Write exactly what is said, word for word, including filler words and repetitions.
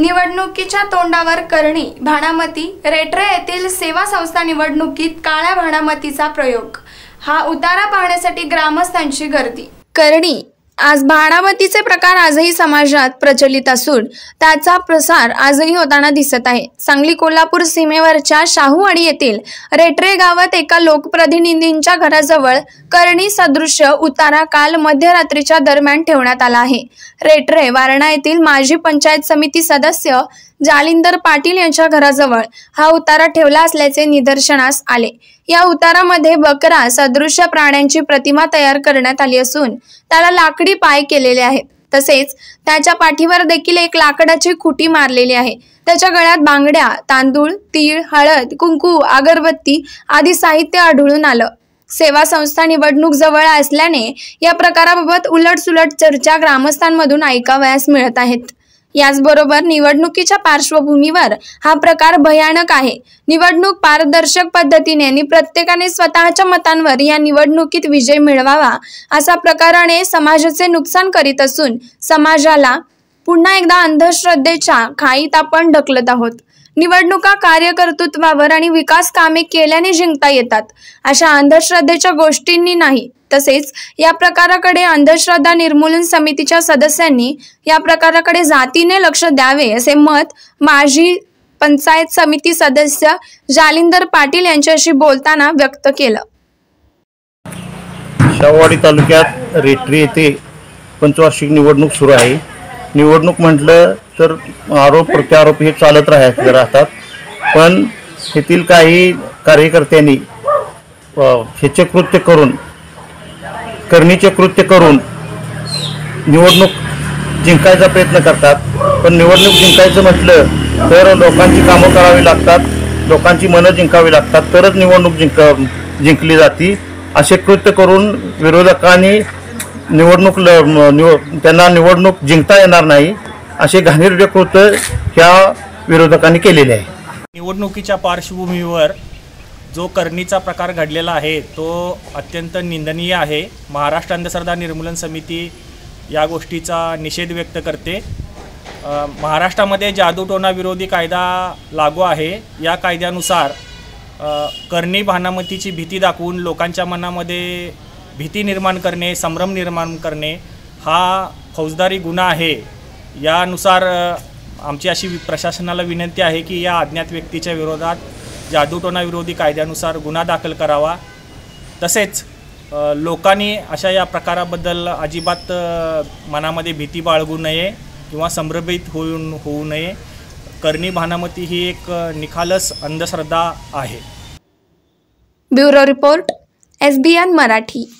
निवडणुकीच्या तोंडावर करणी भानामती रेठरे येथील सेवा संस्था निवडणुकीत काळ्या भानामतीचा प्रयोग, हा उतारा पाहण्यासाठी ग्रामस्थांची गर्दी। करणी आज भानामतीचे प्रकार आजही समाजात प्रचलित असून त्याचा प्रसार आजही होताना दिसत आहे। सांगली कोल्हापूर सीमेवरच्या शाहूवाडी येथील रेठरे गावात एका लोकप्रतिनिधींच्या घराजवळ करणी सदृश्य उतारा काल मध्यरात्रीच्या दरम्यान ठेवण्यात आला आहे। रेठरे वारणा येथील माजी पंचायत समिती सदस्य जालिंदर पाटील यांच्या घराजवळ हा उतारा ठेवला असल्याचे निदर्शनास आले। या उतारामध्ये बकरा सदृश्य प्राण्यांची प्रतिमा तयार करण्यात आली असून त्याला लाकडी पाय केलेले आहेत, तसेच त्याच्या पाठीवर देखील एक लाकडाची खुटी मारलेली आहे। त्याच्या गळ्यात बांगड्या, तांदूळ, तीळ, हळद, कुंकू, अगरबत्ती आदी साहित्य आढळून आलं। सेवा संस्था निवडणूक जवळ असल्याने या प्रकाराबाबत उलटसुलट चर्चा ग्रामस्थांमधून ऐकावयास मिळत आहेत। याचबरोबर निवडणुकीच्या पार्श्वभूमीवर हा प्रकार भयानक आहे। निवडणूक पारदर्शक पद्धतीने आणि प्रत्येकाने स्वतःच्या मतांवर या निवडणुकीत विजय मिळवावा अशा प्रकाराने समाजाचे नुकसान करीत असून समाजाला पुन्हा एकदा अंधश्रद्धेच्या खाईत आपण ढकलत आहोत। निवडणुका कार्यकर्तृत्वावर आणि विकास कामे केल्याने जिंकता येतात, अशा अंधश्रद्धेच्या गोष्टींनी नाही। तसेच या प्रकाराकडे अंधश्रद्धा निर्मूलन समितीच्या सदस्यांनी या प्रकाराकडे जातीने लक्ष द्यावे असे मत माजी पंचायत समिती सदस्य जालिंदर पाटील यांच्याशी बोलताना व्यक्त केलं। शाहूवाडी तालुक्यात रेठरे येथे पंचवार्षिक निवडणूक सुरू आहे। निवडणूक म्हटलं तर आरोप प्रत्यारोप हे चालत राहतात, पण येथील काही कार्यकर्त्यांनी हेचे कृत्य करून करणीचे कृत्य करून निवडणूक जिंकायचा प्रयत्न करतात। पण निवडणूक जिंकायचं म्हटलं तर लोकांची कामं करावी लागतात, लोकांची मनं जिंकावी लागतात, तरच निवडणूक जिंक जिंकली जाती। असे कृत्य करून विरोधकांनी निवडणूक ल निव त्यांना निवडणूक जिंकता येणार नाही असे घाणेरडे कृत्य ह्या विरोधकांनी केलेले आहे। निवडणुकीच्या पार्श्वभूमीवर जो करणीचा प्रकार घडलेला आहे तो अत्यंत निंदनीय आहे। महाराष्ट्र अंधश्रद्धा निर्मूलन समिती या गोष्टीचा निषेध व्यक्त करते। महाराष्ट्रामध्ये जादूटोणा विरोधी कायदा लागू आहे। या कायद्यानुसार करणी भानामतीची भीती दाखवून लोकांच्या मनामध्ये भीती निर्माण करणे, संभ्रम निर्माण करणे हा फौजदारी गुन्हा आहे। यानुसार आमची अशी प्रशासनाला विनंती आहे की या अज्ञात व्यक्तीच्या विरोधात जादूटोणा विरोधी कायद्यानुसार गुन्हा दाखल करावा। तसेच लोकांनी अशा या प्रकाराबद्दल अजिबात मनामध्ये भीती बाळगू नये किंवा संभ्रमित होऊन होऊ नये। करणी भानामती ही एक निखालस अंधश्रद्धा आहे। Bureau report S B N Marathi.